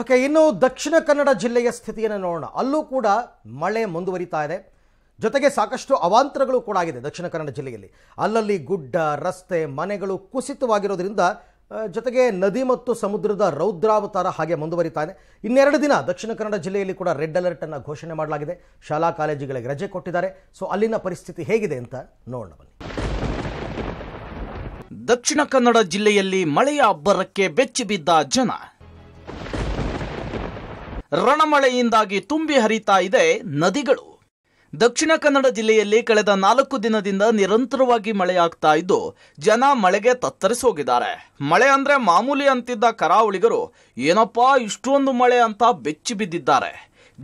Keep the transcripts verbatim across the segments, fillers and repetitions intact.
Okay, ಇನ್ನು ದಕ್ಷಿಣ ಕನ್ನಡ ಜಿಲ್ಲೆಯ ಸ್ಥಿತಿಯನ್ನು ನೋಡೋಣ. ಅಲ್ಲೂ ಕೂಡ ಮಳೆ ಮುಂದುವರಿತಾ ಇದೆ, ಜೊತೆಗೆ ಸಾಕಷ್ಟು ಅವಾಂತರಗಳು ಕೂಡ ಆಗಿದೆ. ದಕ್ಷಿಣ ಕನ್ನಡ ಜಿಲ್ಲೆಯಲ್ಲಿ ಅಲ್ಲಲ್ಲಿ ಗುಡ್ಡ, ರಸ್ತೆ, ಮನೆಗಳು ಕುಸಿತವಾಗಿರೋದ್ರಿಂದ ಜೊತೆಗೆ ನದಿ ಮತ್ತು ಸಮುದ್ರದ ರೌದ್ರಾವತಾರ ಹಾಗೆ ಮುಂದುವರಿತಾ ಇದೆ. ಇನ್ನೆರಡು ದಿನ ದಕ್ಷಿಣ ಕನ್ನಡ ಜಿಲ್ಲೆಯಲ್ಲಿ ಕೂಡ ರೆಡ್ ಅಲರ್ಟ್ ಅನ್ನು ಘೋಷಣೆ ಮಾಡಲಾಗಿದೆ. ಶಾಲಾ ಕಾಲೇಜುಗಳಿಗೆ ರಜೆ ಕೊಟ್ಟಿದ್ದಾರೆ. ಸೊ ಅಲ್ಲಿನ ಪರಿಸ್ಥಿತಿ ಹೇಗಿದೆ ಅಂತ ನೋಡೋಣ ಬನ್ನಿ. ದಕ್ಷಿಣ ಕನ್ನಡ ಜಿಲ್ಲೆಯಲ್ಲಿ ಮಳೆಯ ಅಬ್ಬರಕ್ಕೆ ಬೆಚ್ಚಿಬಿದ್ದ ಜನ. ರಣಮಳೆಯಿಂದಾಗಿ ತುಂಬಿ ಹರಿತಾ ಇದೆ ನದಿಗಳು. ದಕ್ಷಿಣ ಕನ್ನಡ ಜಿಲ್ಲೆಯಲ್ಲಿ ಕಳೆದ ನಾಲ್ಕು ದಿನದಿಂದ ನಿರಂತರವಾಗಿ ಮಳೆಯಾಗ್ತಾ ಇದ್ದು ಜನ ಮಳೆಗೆ ತತ್ತರಿಸೋಗಿದ್ದಾರೆ. ಮಳೆ ಅಂದ್ರೆ ಮಾಮೂಲಿ ಅಂತಿದ್ದ ಕರಾವಳಿಗರು ಏನಪ್ಪಾ ಇಷ್ಟೊಂದು ಮಳೆ ಅಂತ ಬೆಚ್ಚಿ ಬಿದ್ದಿದ್ದಾರೆ.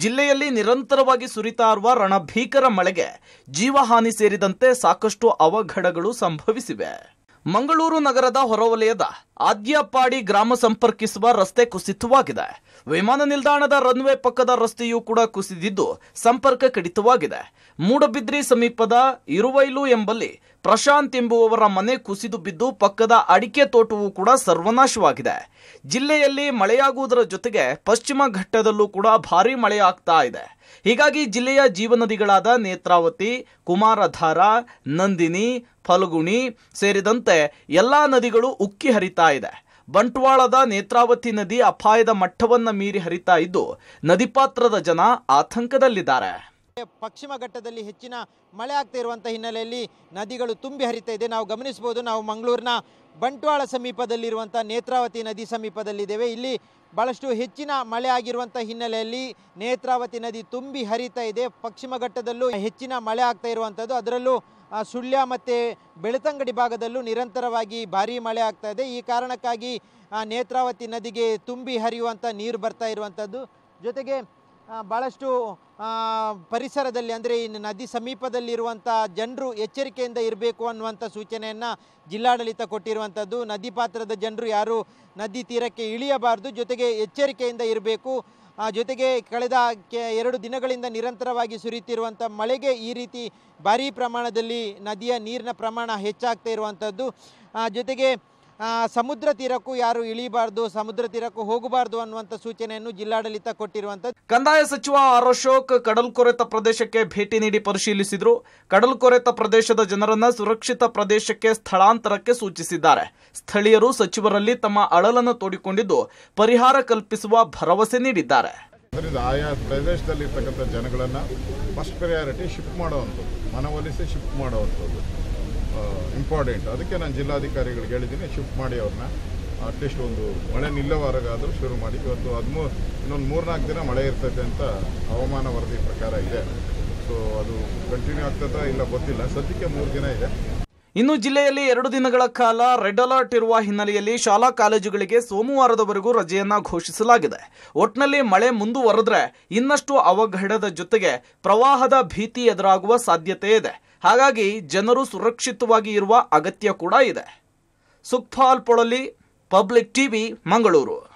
ಜಿಲ್ಲೆಯಲ್ಲಿ ನಿರಂತರವಾಗಿ ಸುರಿತಾ ಇರುವ ರಣಭೀಕರ ಮಳೆಗೆ ಜೀವಹಾನಿ ಸೇರಿದಂತೆ ಸಾಕಷ್ಟು ಅವಘಡಗಳು ಸಂಭವಿಸಿವೆ. ಮಂಗಳೂರು ನಗರದ ಹೊರವಲಯದ ಆದ್ಯಪಾಡಿ ಗ್ರಾಮ ಸಂಪರ್ಕಿಸುವ ರಸ್ತೆ ಕುಸಿತವಾಗಿದೆ. ವಿಮಾನ ನಿಲ್ದಾಣದ ರನ್ವೇ ಪಕ್ಕದ ರಸ್ತೆಯೂ ಕೂಡ ಕುಸಿದಿದ್ದು ಸಂಪರ್ಕ ಕಡಿತವಾಗಿದೆ. ಮೂಡಬಿದ್ರಿ ಸಮೀಪದ ಇರುವೈಲು ಎಂಬಲ್ಲಿ ಪ್ರಶಾಂತ್ ಎಂಬುವವರ ಮನೆ ಕುಸಿದು ಬಿದ್ದು ಪಕ್ಕದ ಅಡಿಕೆ ತೋಟವೂ ಕೂಡ ಸರ್ವನಾಶವಾಗಿದೆ. ಜಿಲ್ಲೆಯಲ್ಲಿ ಮಳೆಯಾಗುವುದರ ಜೊತೆಗೆ ಪಶ್ಚಿಮ ಘಟ್ಟದಲ್ಲೂ ಕೂಡ ಭಾರೀ ಮಳೆ ಆಗ್ತಾ ಇದೆ. ಹೀಗಾಗಿ ಜಿಲ್ಲೆಯ ಜೀವನದಿಗಳಾದ ನೇತ್ರಾವತಿ, ಕುಮಾರಧಾರಾ, ನಂದಿನಿ, ಫಲ್ಗುಣಿ ಸೇರಿದಂತೆ ಎಲ್ಲ ನದಿಗಳು ಉಕ್ಕಿ ಹರಿತಾ ಇದೆ. ಬಂಟ್ವಾಳದ ನೇತ್ರಾವತಿ ನದಿ ಅಪಾಯದ ಮಟ್ಟವನ್ನು ಮೀರಿ ಹರಿತಾ ಇದ್ದು ನದಿಪಾತ್ರದ ಜನ ಆತಂಕದಲ್ಲಿದ್ದಾರೆ. ಪಶ್ಚಿಮ ಘಟ್ಟದಲ್ಲಿ ಹೆಚ್ಚಿನ ಮಳೆ ಆಗ್ತಾ ಇರುವಂಥ ಹಿನ್ನೆಲೆಯಲ್ಲಿ ನದಿಗಳು ತುಂಬಿ ಹರಿತಾ ಇದೆ. ನಾವು ಗಮನಿಸಬಹುದು, ನಾವು ಮಂಗಳೂರಿನ ಬಂಟ್ವಾಳ ಸಮೀಪದಲ್ಲಿರುವಂಥ ನೇತ್ರಾವತಿ ನದಿ ಸಮೀಪದಲ್ಲಿದ್ದೇವೆ. ಇಲ್ಲಿ ಭಾಳಷ್ಟು ಹೆಚ್ಚಿನ ಮಳೆ ಆಗಿರುವಂಥ ಹಿನ್ನೆಲೆಯಲ್ಲಿ ನೇತ್ರಾವತಿ ನದಿ ತುಂಬಿ ಹರಿತಾ ಇದೆ. ಪಶ್ಚಿಮ ಘಟ್ಟದಲ್ಲೂ ಹೆಚ್ಚಿನ ಮಳೆ ಆಗ್ತಾ ಇರುವಂಥದ್ದು, ಅದರಲ್ಲೂ ಸುಳ್ಯ ಮತ್ತು ಬೆಳ್ತಂಗಡಿ ಭಾಗದಲ್ಲೂ ನಿರಂತರವಾಗಿ ಭಾರೀ ಮಳೆ ಆಗ್ತಾ ಇದೆ. ಈ ಕಾರಣಕ್ಕಾಗಿ ನೇತ್ರಾವತಿ ನದಿಗೆ ತುಂಬಿ ಹರಿಯುವಂಥ ನೀರು ಬರ್ತಾ ಇರುವಂಥದ್ದು. ಜೊತೆಗೆ ಭಾಳಷ್ಟು ಪರಿಸರದಲ್ಲಿ ಅಂದರೆ ಈ ನದಿ ಸಮೀಪದಲ್ಲಿರುವಂಥ ಜನರು ಎಚ್ಚರಿಕೆಯಿಂದ ಇರಬೇಕು ಅನ್ನುವಂಥ ಸೂಚನೆಯನ್ನು ಜಿಲ್ಲಾಡಳಿತ ಕೊಟ್ಟಿರುವಂಥದ್ದು. ನದಿ ಪಾತ್ರದ ಜನರು ಯಾರು ನದಿ ತೀರಕ್ಕೆ ಇಳಿಯಬಾರದು, ಜೊತೆಗೆ ಎಚ್ಚರಿಕೆಯಿಂದ ಇರಬೇಕು. ಜೊತೆಗೆ ಕಳೆದ ಎರಡು ದಿನಗಳಿಂದ ನಿರಂತರವಾಗಿ ಸುರಿಯುತ್ತಿರುವಂಥ ಮಳೆಗೆ ಈ ರೀತಿ ಭಾರೀ ಪ್ರಮಾಣದಲ್ಲಿ ನದಿಯ ನೀರಿನ ಪ್ರಮಾಣ ಹೆಚ್ಚಾಗ್ತಾ ಇರುವಂಥದ್ದು. ಜೊತೆಗೆ ಸಮುದ್ರ ತೀರಕ್ಕೂ ಯಾರು ಇಳಿಬಾರ್ದು, ಸಮುದ್ರ ತೀರಕ್ಕೂ ಹೋಗಬಾರ್ದು ಅನ್ನುವಂಥ ಸೂಚನೆಯನ್ನು ಜಿಲ್ಲಾಡಳಿತ ಕೊಟ್ಟಿರುವಂಥದ್ದು. ಕಂದಾಯ ಸಚಿವ ಆರ್ ಅಶೋಕ್ ಕಡಲ್ಕೊರೆತ ಪ್ರದೇಶಕ್ಕೆ ಭೇಟಿ ನೀಡಿ ಪರಿಶೀಲಿಸಿದ್ರು. ಕಡಲ್ಕೊರೆತ ಪ್ರದೇಶದ ಜನರನ್ನ ಸುರಕ್ಷಿತ ಪ್ರದೇಶಕ್ಕೆ ಸ್ಥಳಾಂತರಕ್ಕೆ ಸೂಚಿಸಿದ್ದಾರೆ. ಸ್ಥಳೀಯರು ಸಚಿವರಲ್ಲಿ ತಮ್ಮ ಅಳಲನ್ನು ತೋಡಿಕೊಂಡಿದ್ದು ಪರಿಹಾರ ಕಲ್ಪಿಸುವ ಭರವಸೆ ನೀಡಿದ್ದಾರೆ. ಆಯಾ ಪ್ರದೇಶದಲ್ಲಿ ಇರ್ತಕ್ಕಂಥ ಜನಗಳನ್ನ ಫಸ್ಟ್ ಪ್ರಯಾರಿಟಿ ಶಿಫ್ಟ್ ಮಾಡುವಂಥದ್ದು, ಮನವೊಲಿಸಿ ಶಿಫ್ಟ್ ಮಾಡುವಂಥದ್ದು ಇಂಪಾರ್ಟೆಂಟ್. ಅದಕ್ಕೆ ನಾನು ಜಿಲ್ಲಾಧಿಕಾರಿಗಳಿಗೆ ಹೇಳಿದ್ದೀನಿ, ಶಿಫ್ಟ್ ಮಾಡಿ ಅವ್ರನ್ನ ಅಟ್ಲೀಸ್ಟ್ ಒಂದು ಮಳೆ ನಿಲ್ಲುವವರೆಗಾದರೂ ಶುರು ಮಾಡಿ. ಇವತ್ತು ಹದಿಮೂರು ಇನ್ನೊಂದು ಮೂರ್ನಾಲ್ಕು ದಿನ ಮಳೆ ಇರ್ತೈತೆ ಅಂತ ಹವಾಮಾನ ವರದಿ ಪ್ರಕಾರ ಇದೆ. ಸೊ ಅದು ಕಂಟಿನ್ಯೂ ಆಗ್ತದ ಇಲ್ಲ ಗೊತ್ತಿಲ್ಲ, ಸದ್ಯಕ್ಕೆ ಮೂರು ದಿನ ಇದೆ. ಇನ್ನು ಜಿಲ್ಲೆಯಲ್ಲಿ ಎರಡು ದಿನಗಳ ಕಾಲ ರೆಡ್ ಅಲರ್ಟ್ ಇರುವ ಹಿನ್ನೆಲೆಯಲ್ಲಿ ಶಾಲಾ ಕಾಲೇಜುಗಳಿಗೆ ಸೋಮವಾರದವರೆಗೂ ರಜೆಯನ್ನು ಘೋಷಿಸಲಾಗಿದೆ. ಒಟ್ಟಿನಲ್ಲಿ ಮಳೆ ಮುಂದುವರೆದ್ರೆ ಇನ್ನಷ್ಟು ಅವಘಡದ ಜೊತೆಗೆ ಪ್ರವಾಹದ ಭೀತಿ ಎದುರಾಗುವ ಸಾಧ್ಯತೆ ಇದೆ. ಹಾಗಾಗಿ ಜನರು ಸುರಕ್ಷಿತವಾಗಿ ಇರುವ ಅಗತ್ಯ ಕೂಡ ಇದೆ. Sukhpal Polali, public TV, Mangaluru.